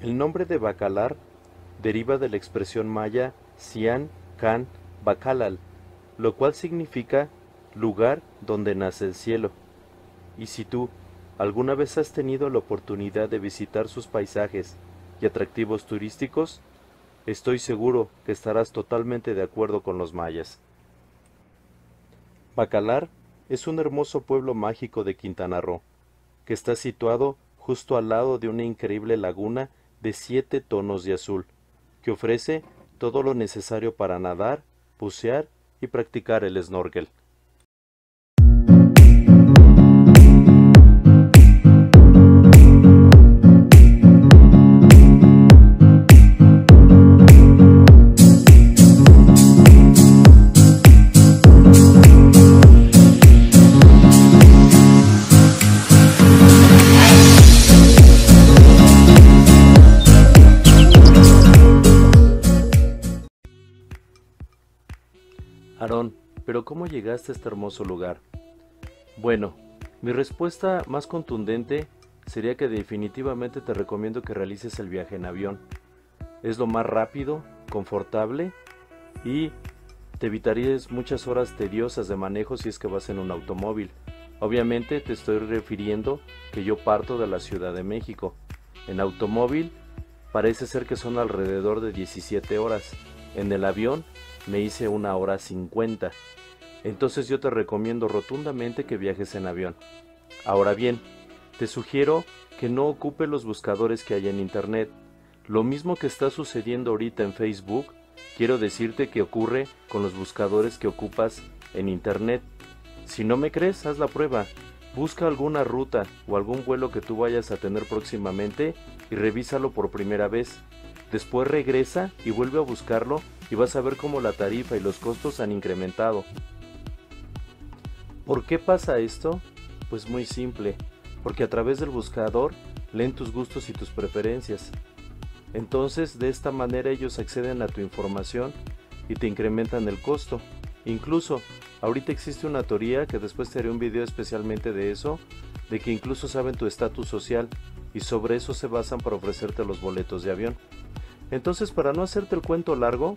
El nombre de Bacalar deriva de la expresión maya Sian Ka'an Bakhalal, lo cual significa lugar donde nace el cielo. Y si tú alguna vez has tenido la oportunidad de visitar sus paisajes y atractivos turísticos, estoy seguro que estarás totalmente de acuerdo con los mayas. Bacalar es un hermoso pueblo mágico de Quintana Roo, que está situado justo al lado de una increíble laguna de 7 tonos de azul, que ofrece todo lo necesario para nadar, bucear y practicar el snorkel. Aarón, ¿pero cómo llegaste a este hermoso lugar? Bueno, mi respuesta más contundente sería que definitivamente te recomiendo que realices el viaje en avión. Es lo más rápido, confortable y te evitarías muchas horas tediosas de manejo si es que vas en un automóvil. Obviamente te estoy refiriendo que yo parto de la Ciudad de México. En automóvil parece ser que son alrededor de 17 horas. En el avión me hice 1 hora 50. Entonces yo te recomiendo rotundamente que viajes en avión. Ahora bien, te sugiero que no ocupe los buscadores que hay en internet. Lo mismo que está sucediendo ahorita en Facebook, quiero decirte que ocurre con los buscadores que ocupas en internet. Si no me crees, haz la prueba. Busca alguna ruta o algún vuelo que tú vayas a tener próximamente y revísalo por primera vez. Después regresa y vuelve a buscarlo y vas a ver cómo la tarifa y los costos han incrementado. ¿Por qué pasa esto? Pues muy simple, porque a través del buscador leen tus gustos y tus preferencias. Entonces, de esta manera ellos acceden a tu información y te incrementan el costo. Incluso, ahorita existe una teoría, que después te haré un video especialmente de eso, de que incluso saben tu estatus social y sobre eso se basan para ofrecerte los boletos de avión. Entonces, para no hacerte el cuento largo,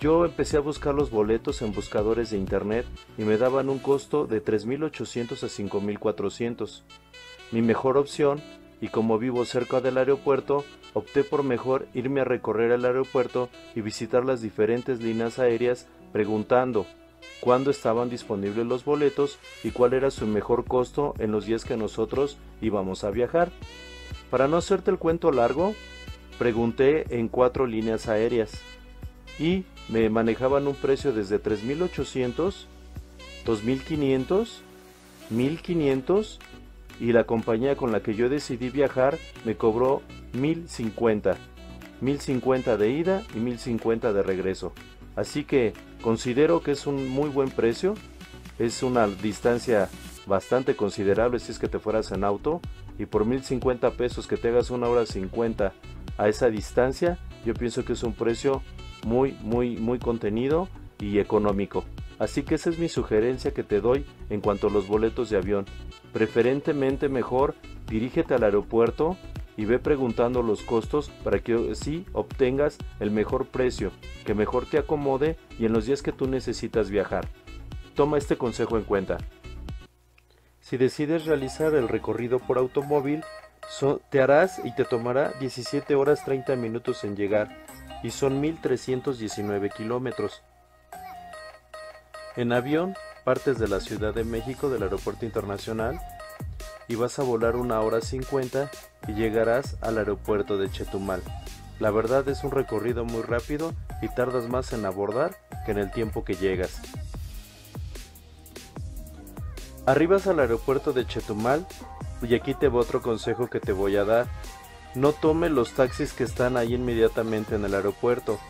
yo empecé a buscar los boletos en buscadores de internet y me daban un costo de 3,800 a 5,400. Mi mejor opción, y como vivo cerca del aeropuerto, opté por mejor irme a recorrer el aeropuerto y visitar las diferentes líneas aéreas preguntando cuándo estaban disponibles los boletos y cuál era su mejor costo en los días que nosotros íbamos a viajar. Para no hacerte el cuento largo, pregunté en 4 líneas aéreas y me manejaban un precio desde 3,800, 2,500, 1,500 y la compañía con la que yo decidí viajar me cobró 1,050. 1,050 de ida y 1,050 de regreso. Así que considero que es un muy buen precio, es una distancia bastante considerable si es que te fueras en auto y por 1,050 pesos que te hagas 1 hora 50 a esa distancia, yo pienso que es un precio muy contenido y económico. Así que esa es mi sugerencia que te doy en cuanto a los boletos de avión. Preferentemente mejor dirígete al aeropuerto y ve preguntando los costos para que sí obtengas el mejor precio, que mejor te acomode y en los días que tú necesitas viajar. Toma este consejo en cuenta. Si decides realizar el recorrido por automóvil, te harás y te tomará 17 horas 30 minutos en llegar y son 1,319 kilómetros. En avión partes de la Ciudad de México del Aeropuerto Internacional y vas a volar 1 hora 50 y llegarás al aeropuerto de Chetumal. La verdad es un recorrido muy rápido y tardas más en abordar que en el tiempo que llegas. Arribas al aeropuerto de Chetumal. Y aquí te va otro consejo que te voy a dar. No tomes los taxis que están ahí inmediatamente en el aeropuerto,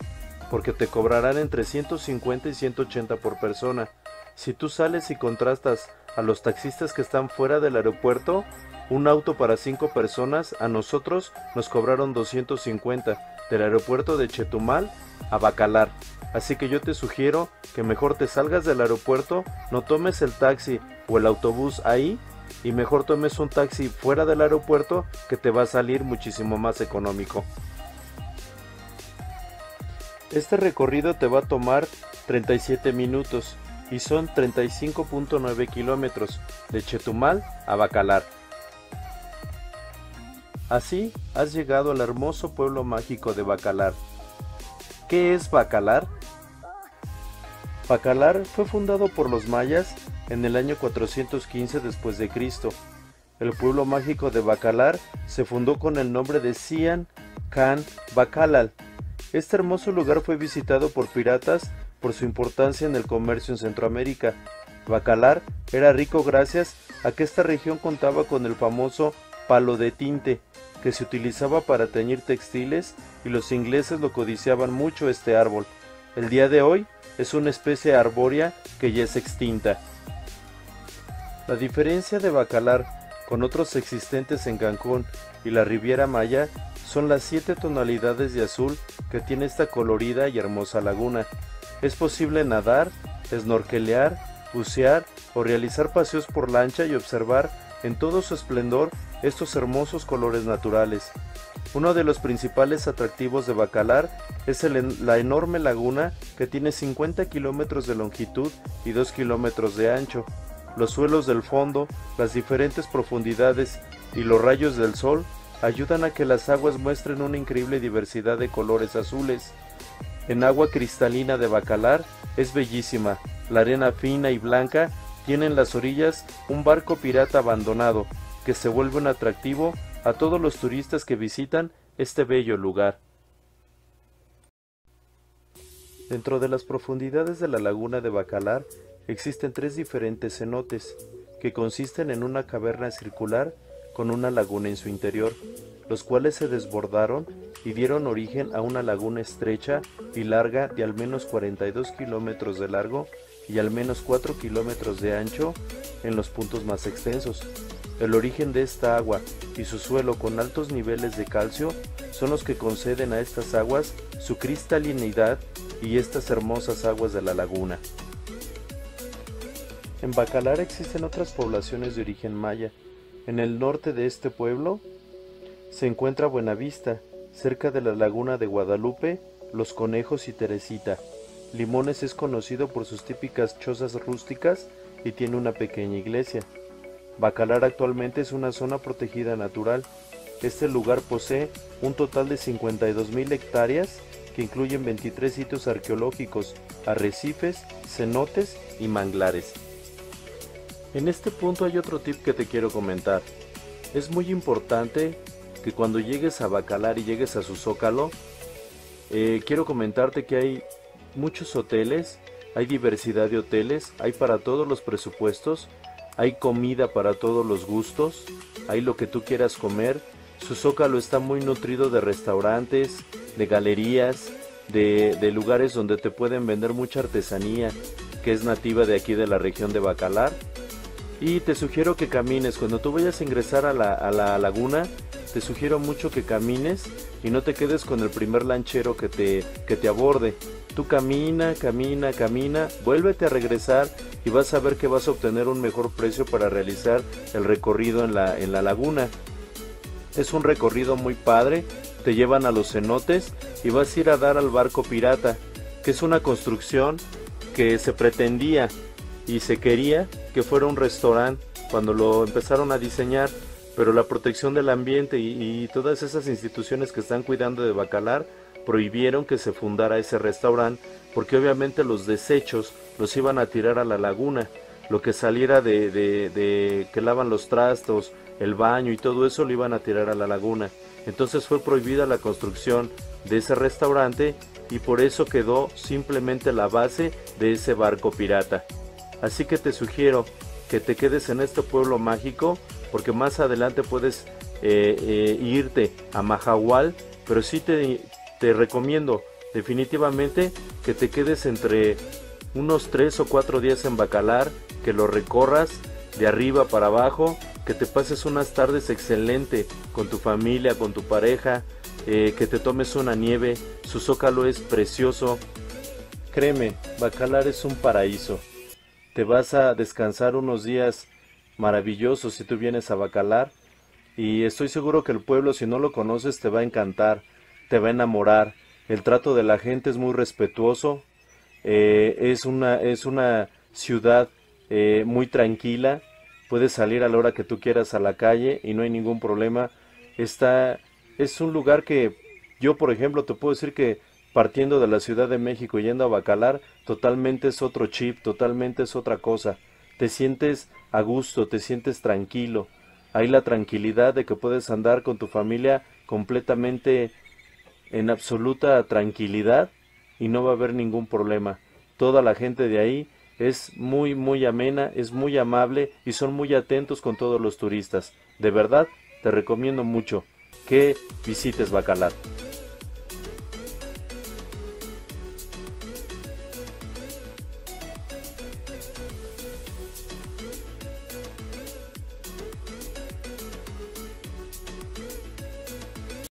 porque te cobrarán entre 150 y 180 por persona. Si tú sales y contrastas a los taxistas que están fuera del aeropuerto, un auto para 5 personas, a nosotros nos cobraron 250 del aeropuerto de Chetumal a Bacalar. Así que yo te sugiero que mejor te salgas del aeropuerto, no tomes el taxi o el autobús ahí, y mejor tomes un taxi fuera del aeropuerto que te va a salir muchísimo más económico. Este recorrido te va a tomar 37 minutos y son 35.9 kilómetros de Chetumal a Bacalar. Así has llegado al hermoso pueblo mágico de Bacalar. ¿Qué es Bacalar? Bacalar fue fundado por los mayas en el año 415 después de Cristo. El pueblo mágico de Bacalar se fundó con el nombre de Sian Ka'an Bakhalal. Este hermoso lugar fue visitado por piratas por su importancia en el comercio en Centroamérica. Bacalar era rico gracias a que esta región contaba con el famoso palo de tinte, que se utilizaba para teñir textiles, y los ingleses lo codiciaban mucho este árbol. El día de hoy es una especie arbórea que ya es extinta. La diferencia de Bacalar con otros existentes en Cancún y la Riviera Maya son las 7 tonalidades de azul que tiene esta colorida y hermosa laguna. Es posible nadar, snorkelear, bucear o realizar paseos por lancha y observar en todo su esplendor estos hermosos colores naturales. Uno de los principales atractivos de Bacalar es la enorme laguna que tiene 50 kilómetros de longitud y 2 kilómetros de ancho. Los suelos del fondo, las diferentes profundidades y los rayos del sol ayudan a que las aguas muestren una increíble diversidad de colores azules. En agua cristalina de Bacalar es bellísima. La arena fina y blanca tiene en las orillas un barco pirata abandonado que se vuelve un atractivo a todos los turistas que visitan este bello lugar. Dentro de las profundidades de la laguna de Bacalar existen 3 diferentes cenotes, que consisten en una caverna circular con una laguna en su interior, los cuales se desbordaron y dieron origen a una laguna estrecha y larga de al menos 42 kilómetros de largo y al menos 4 kilómetros de ancho en los puntos más extensos. El origen de esta agua y su suelo con altos niveles de calcio son los que conceden a estas aguas su cristalinidad y estas hermosas aguas de la laguna. En Bacalar existen otras poblaciones de origen maya. En el norte de este pueblo se encuentra Buenavista, cerca de la laguna de Guadalupe, Los Conejos y Teresita. Limones es conocido por sus típicas chozas rústicas y tiene una pequeña iglesia. Bacalar actualmente es una zona protegida natural. Este lugar posee un total de 52.000 hectáreas que incluyen 23 sitios arqueológicos, arrecifes, cenotes y manglares. En este punto hay otro tip que te quiero comentar. Es muy importante que cuando llegues a Bacalar y llegues a su zócalo, quiero comentarte que hay muchos hoteles, hay diversidad de hoteles, hay para todos los presupuestos, hay comida para todos los gustos, hay lo que tú quieras comer. Su zócalo está muy nutrido de restaurantes, de galerías, de lugares donde te pueden vender mucha artesanía que es nativa de aquí de la región de Bacalar. Y te sugiero que camines, cuando tú vayas a ingresar a la laguna, te sugiero mucho que camines y no te quedes con el primer lanchero que te aborde. Tú camina, camina, camina, vuélvete a regresar y vas a ver que vas a obtener un mejor precio para realizar el recorrido en la laguna. Es un recorrido muy padre, te llevan a los cenotes y vas a ir a dar al barco pirata, que es una construcción que se pretendía y se quería que fuera un restaurante cuando lo empezaron a diseñar, pero la protección del ambiente y todas esas instituciones que están cuidando de Bacalar prohibieron que se fundara ese restaurante, porque obviamente los desechos los iban a tirar a la laguna. Lo que saliera de que lavan los trastos, el baño y todo eso lo iban a tirar a la laguna. Entonces fue prohibida la construcción de ese restaurante y por eso quedó simplemente la base de ese barco pirata. Así que te sugiero que te quedes en este pueblo mágico, porque más adelante puedes irte a Mahahual, pero sí te recomiendo definitivamente que te quedes entre unos 3 o 4 días en Bacalar, que lo recorras de arriba para abajo, que te pases unas tardes excelente con tu familia, con tu pareja, que te tomes una nieve, su zócalo es precioso. Créeme, Bacalar es un paraíso. Te vas a descansar unos días maravilloso si tú vienes a Bacalar, y estoy seguro que el pueblo, si no lo conoces, te va a encantar, te va a enamorar. El trato de la gente es muy respetuoso, es una ciudad muy tranquila, puedes salir a la hora que tú quieras a la calle y no hay ningún problema. Es un lugar que yo, por ejemplo, te puedo decir que partiendo de la Ciudad de México yendo a Bacalar, totalmente es otro chip, totalmente es otra cosa. Te sientes a gusto, te sientes tranquilo. Hay la tranquilidad de que puedes andar con tu familia completamente en absoluta tranquilidad y no va a haber ningún problema. Toda la gente de ahí es muy, muy amena, es muy amable y son muy atentos con todos los turistas. De verdad, te recomiendo mucho que visites Bacalar.